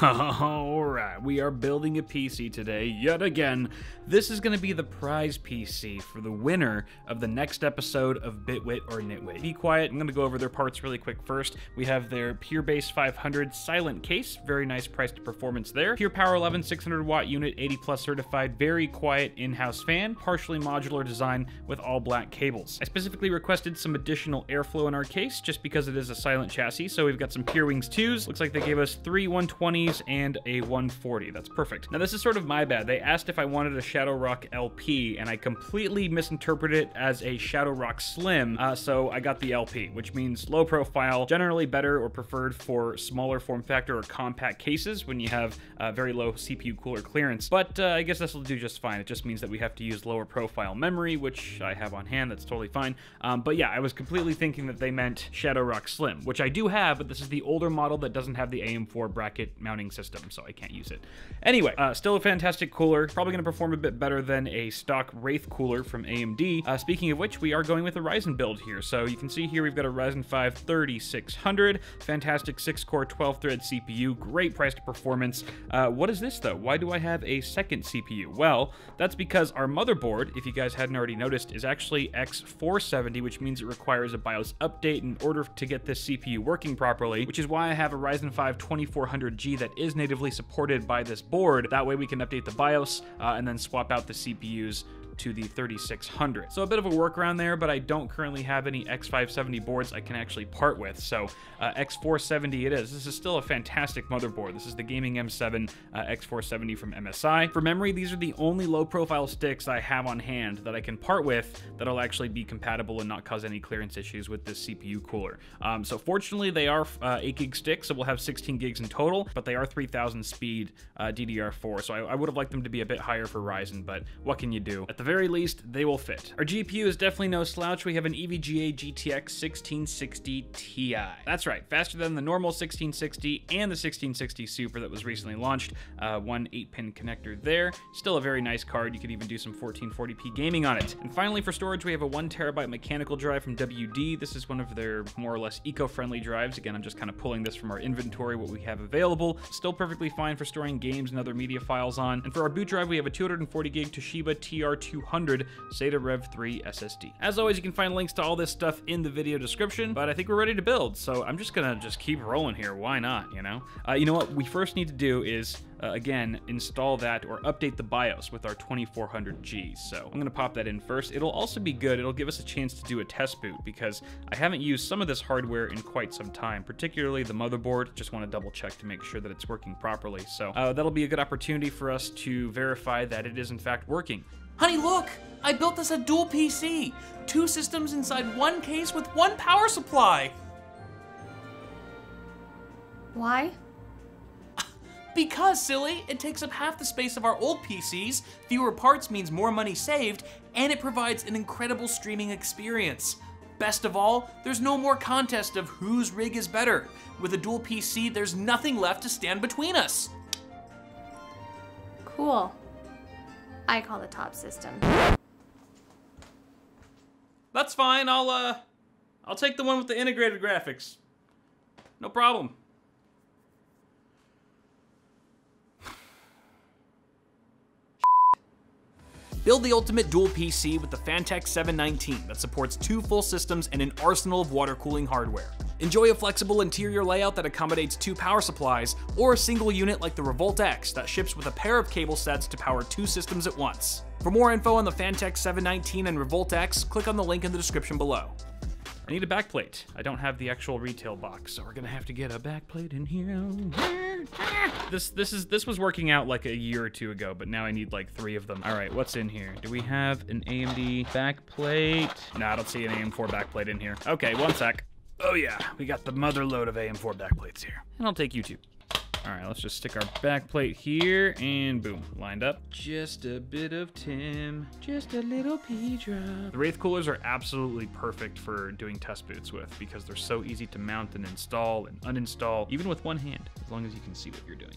Alright, we are building a PC today, yet again. This is going to be the prize PC for the winner of the next episode of BitWit or Nitwit. Be Quiet, I'm going to go over their parts really quick first. We have their PureBase 500 silent case, very nice price to performance there. Pure Power 11 600 watt unit, 80 plus certified, very quiet in-house fan, partially modular design with all black cables. I specifically requested some additional airflow in our case just because it is a silent chassis, so we've got some PureWings 2s. Looks like they gave us 3 120s and a 140. That's perfect. Now, this is sort of my bad. They asked if I wanted a Shadow Rock LP, and I completely misinterpreted it as a Shadow Rock Slim, so I got the LP, which means low profile, generally better or preferred for smaller form factor or compact cases when you have very low CPU cooler clearance. But I guess this will do just fine. It just means that we have to use lower profile memory, which I have on hand. That's totally fine. But yeah, I was completely thinking that they meant Shadow Rock Slim, which I do have, but this is the older model that doesn't have the AM4 bracket mounting system, so I can't use it. Anyway, still a fantastic cooler. Probably going to perform a bit better than a stock Wraith cooler from AMD. Speaking of which, we are going with a Ryzen build here. So you can see here we've got a Ryzen 5 3600, fantastic 6-core 12-thread CPU, great price to performance. What is this though? Why do I have a second CPU? Well, that's because our motherboard, if you guys hadn't already noticed, is actually X470, which means it requires a BIOS update in order to get this CPU working properly, which is why I have a Ryzen 5 2400G that is natively supported by this board. That way we can update the BIOS and then swap out the CPUs to the 3600. So a bit of a workaround there, but I don't currently have any X570 boards I can actually part with. So X470 it is. This is still a fantastic motherboard. This is the Gaming M7 X470 from MSI. For memory, these are the only low profile sticks I have on hand that I can part with that'll actually be compatible and not cause any clearance issues with this CPU cooler. So fortunately they are 8 gig sticks, so we'll have 16 gigs in total, but they are 3000 speed DDR4. So I would have liked them to be a bit higher for Ryzen, but what can you do? At the very least, they will fit. Our GPU is definitely no slouch. We have an EVGA GTX 1660 Ti. That's right, faster than the normal 1660 and the 1660 Super that was recently launched. One 8-pin connector there. Still a very nice card. You could even do some 1440p gaming on it. And finally, for storage, we have a 1TB mechanical drive from WD. This is one of their more or less eco-friendly drives. Again, I'm just kind of pulling this from our inventory, what we have available. Still perfectly fine for storing games and other media files on. And for our boot drive, we have a 240 gig Toshiba TR-200 SATA Rev 3 SSD. As always, you can find links to all this stuff in the video description, but I think we're ready to build, so I'm just gonna keep rolling here. Why not, you know? You know what we first need to do is, again, install that or update the BIOS with our 2400G. So I'm gonna pop that in first. It'll also be good. It'll give us a chance to do a test boot because I haven't used some of this hardware in quite some time, particularly the motherboard. Just wanna double check to make sure that it's working properly. So that'll be a good opportunity for us to verify that it is in fact working. Honey, look! I built us a dual PC! 2 systems inside one case with 1 power supply! Why? Because, silly! It takes up half the space of our old PCs, fewer parts means more money saved, and it provides an incredible streaming experience. Best of all, there's no more contest of whose rig is better. With a dual PC, there's nothing left to stand between us! Cool. I call the top system. That's fine, I'll take the one with the integrated graphics. No problem. Build the ultimate dual PC with the Phanteks 719 that supports 2 full systems and an arsenal of water cooling hardware. Enjoy a flexible interior layout that accommodates 2 power supplies, or a single unit like the Revolt X that ships with a pair of cable sets to power 2 systems at once. For more info on the Phanteks 719 and Revolt X, click on the link in the description below. I need a backplate. I don't have the actual retail box, so we're gonna have to get a backplate in here. This was working out like a year or 2 ago, but now I need like 3 of them. All right, what's in here? Do we have an AMD backplate? Nah, I don't see an AM4 backplate in here. Okay, one sec. Oh yeah, we got the mother load of AM4 backplates here. And I'll take you two. All right, let's just stick our backplate here and boom, lined up. Just a bit of Tim, just a little pea drop. The Wraith coolers are absolutely perfect for doing test boots with because they're so easy to mount and install and uninstall, even with one hand, as long as you can see what you're doing.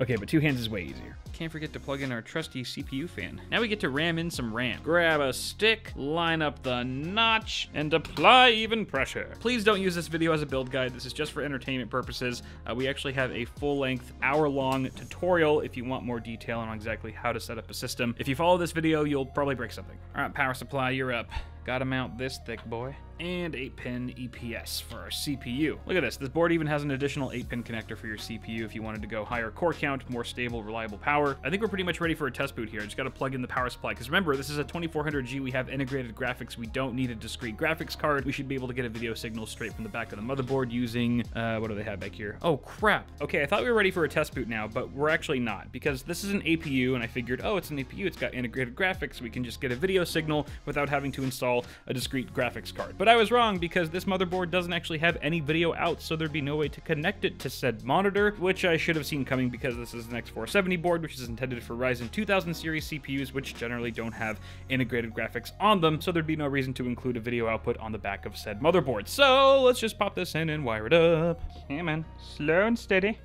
Okay, but two hands is way easier. Can't forget to plug in our trusty CPU fan. Now we get to ram in some RAM. Grab a stick, line up the notch, and apply even pressure. Please don't use this video as a build guide. This is just for entertainment purposes. We actually have a full-length, hour-long tutorial if you want more detail on exactly how to set up a system. If you follow this video, you'll probably break something. All right, power supply, you're up. Gotta mount this thick boy. And 8-pin EPS for our CPU. Look at this, this board even has an additional 8-pin connector for your CPU if you wanted to go higher core count, more stable, reliable power. I think we're pretty much ready for a test boot here. I just gotta plug in the power supply, because remember, this is a 2400G, we have integrated graphics, we don't need a discrete graphics card. We should be able to get a video signal straight from the back of the motherboard using, what do they have back here? Oh crap. Okay, I thought we were ready for a test boot now, but we're actually not, because this is an APU, and I figured, oh, it's an APU, it's got integrated graphics, we can just get a video signal without having to install a discrete graphics card. But I was wrong, because this motherboard doesn't actually have any video out, so there'd be no way to connect it to said monitor, which I should have seen coming, because this is an X470 board, which is intended for Ryzen 2000 series CPUs, which generally don't have integrated graphics on them, so there'd be no reason to include a video output on the back of said motherboard. So let's just pop this in and wire it up. Come on, slow and steady.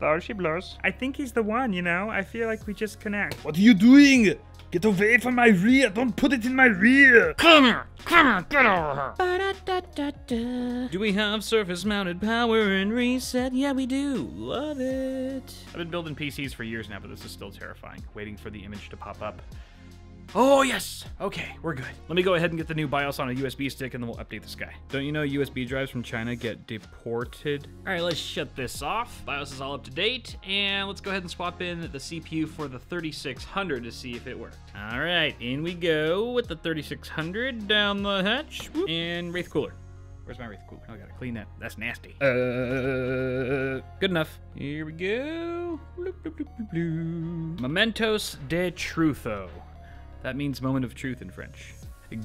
There she blows. I think he's the one, you know? I feel like we just connect. What are you doing? Get away from my rear! Don't put it in my rear! Come here! Come here! Get over here! Do we have surface-mounted power and reset? Yeah, we do. Love it. I've been building PCs for years now, but this is still terrifying. Waiting for the image to pop up. Oh, yes. Okay, we're good. Let me go ahead and get the new BIOS on a USB stick, and then we'll update this guy. Don't you know USB drives from China get deported? All right, let's shut this off. BIOS is all up to date, and let's go ahead and swap in the CPU for the 3600 to see if it worked. All right, in we go with the 3600 down the hatch. Whoop. And Wraith cooler. Where's my Wraith cooler? Oh, I gotta clean that. That's nasty. Good enough. Here we go. Bloop, bloop, bloop, bloop, bloop. Momentos de Trutho. That means moment of truth in French.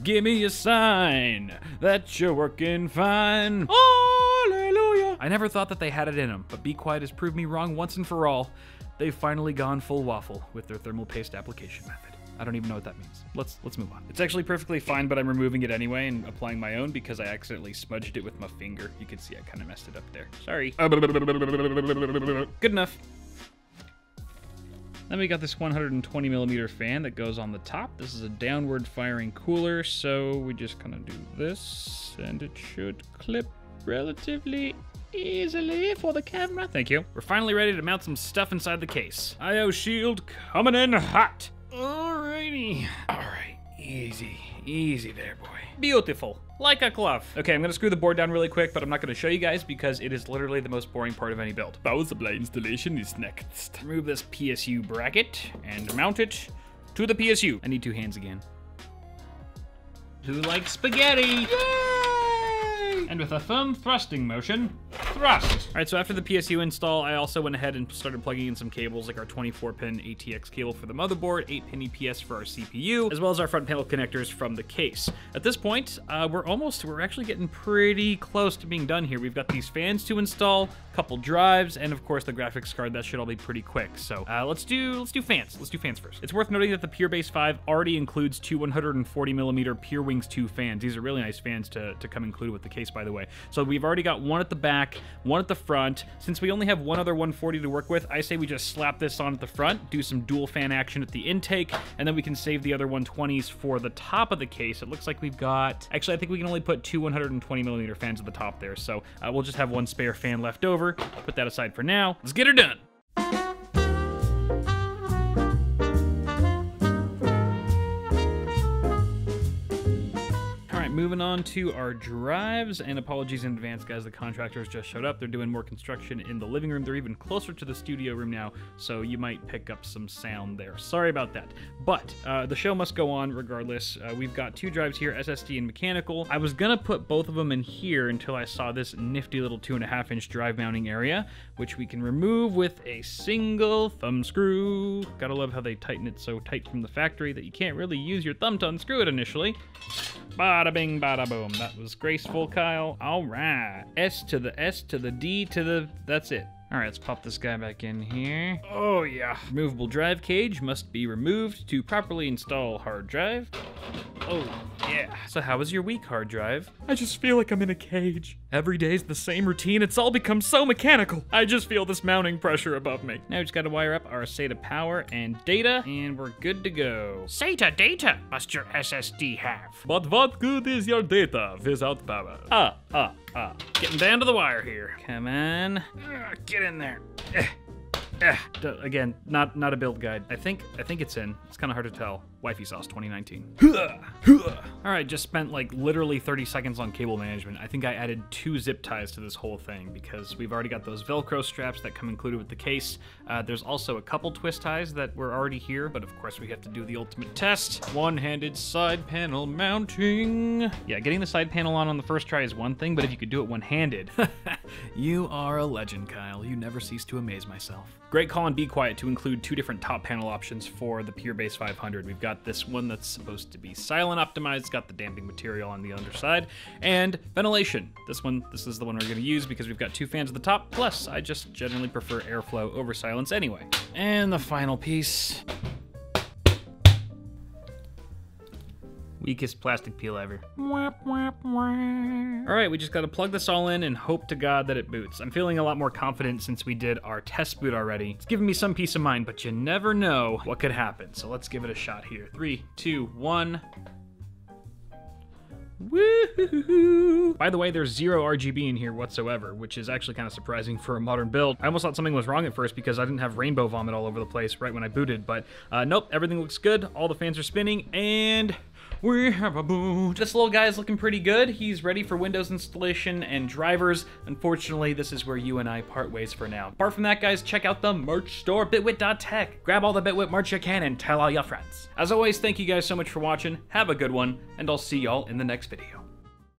Give me a sign that you're working fine. Hallelujah. I never thought that they had it in them, but Be Quiet has proved me wrong once and for all. They've finally gone full waffle with their thermal paste application method. I don't even know what that means. Let's move on. It's actually perfectly fine, but I'm removing it anyway and applying my own because I accidentally smudged it with my finger. You can see I kind of messed it up there. Sorry. Good enough. Then we got this 120mm fan that goes on the top. This is a downward firing cooler, so we just kind of do this, and it should clip relatively easily for the camera. Thank you. We're finally ready to mount some stuff inside the case. IO shield coming in hot. Alrighty. All right, easy. Easy there, boy. Beautiful, like a glove. Okay, I'm gonna screw the board down really quick, but I'm not gonna show you guys because it is literally the most boring part of any build. Power supply installation is next. Remove this PSU bracket and mount it to the PSU. I need two hands again. Who likes spaghetti? Yay! And with a firm thrusting motion, thrust. All right, so after the PSU install, I also went ahead and started plugging in some cables, like our 24-pin ATX cable for the motherboard, 8-pin EPS for our CPU, as well as our front panel connectors from the case. At this point, we're actually getting pretty close to being done here. We've got these fans to install, a couple drives, and of course the graphics card. That should all be pretty quick. So let's do fans. Let's do fans first. It's worth noting that the PureBase 5 already includes two 140mm PureWings 2 fans. These are really nice fans to come included with the case, by the way. So we've already got one at the back, one at the front. Since we only have one other 140 to work with, I say we just slap this on at the front, do some dual fan action at the intake, and then we can save the other 120s for the top of the case. It looks like we've got, actually, I think we can only put two 120mm fans at the top there. So we'll just have one spare fan left over. Put that aside for now. Let's get her done. Moving on to our drives, and apologies in advance, guys, the contractors just showed up. They're doing more construction in the living room. They're even closer to the studio room now, so you might pick up some sound there. Sorry about that, but the show must go on regardless. We've got two drives here, SSD and mechanical. I was gonna put both of them in here until I saw this nifty little 2.5-inch drive mounting area, which we can remove with a single thumb screw. Gotta love how they tighten it so tight from the factory that you can't really use your thumb to unscrew it initially. Bada bing, bada boom. That was graceful, Kyle. All right. S to the D to the... That's it. All right, let's pop this guy back in here. Oh, yeah. Removable drive cage must be removed to properly install hard drive. Oh, yeah. So how was your week, hard drive? I just feel like I'm in a cage. Every day's the same routine, it's all become so mechanical. I just feel this mounting pressure above me. Now we just gotta wire up our SATA power and data, and we're good to go. SATA data must your SSD have? But what good is your data without power? Getting down to the wire here. Come on. Get in there. Again, not a build guide. I think it's in. It's kind of hard to tell. Wifey Sauce 2019. All right, just spent like literally 30 seconds on cable management. I think I added 2 zip ties to this whole thing because we've already got those Velcro straps that come included with the case. There's also a couple twist ties that were already here, but of course we have to do the ultimate test. One-handed side panel mounting. Yeah, getting the side panel on the first try is one thing, but if you could do it one-handed. You are a legend, Kyle. You never cease to amaze myself. Great call on Be Quiet to include 2 different top panel options for the PureBase 500. We've got this one that's supposed to be silent optimized. It's got the damping material on the underside and ventilation. This is the one we're gonna use because we've got 2 fans at the top. Plus, I just generally prefer airflow over silence anyway. And the final piece. Weakest plastic peel ever. All right, we just gotta plug this all in and hope to God that it boots. I'm feeling a lot more confident since we did our test boot already. It's giving me some peace of mind, but you never know what could happen. So let's give it a shot here. 3, 2, 1. Woo-hoo-hoo-hoo. By the way, there's 0 RGB in here whatsoever, which is actually kind of surprising for a modern build. I almost thought something was wrong at first because I didn't have rainbow vomit all over the place right when I booted, but nope, everything looks good. All the fans are spinning and we have a boot. This little guy is looking pretty good. He's ready for Windows installation and drivers. Unfortunately, this is where you and I part ways for now. Apart from that, guys, check out the merch store, bitwit.tech. Grab all the BitWit merch you can and tell all your friends. As always, thank you guys so much for watching. Have a good one, and I'll see y'all in the next video.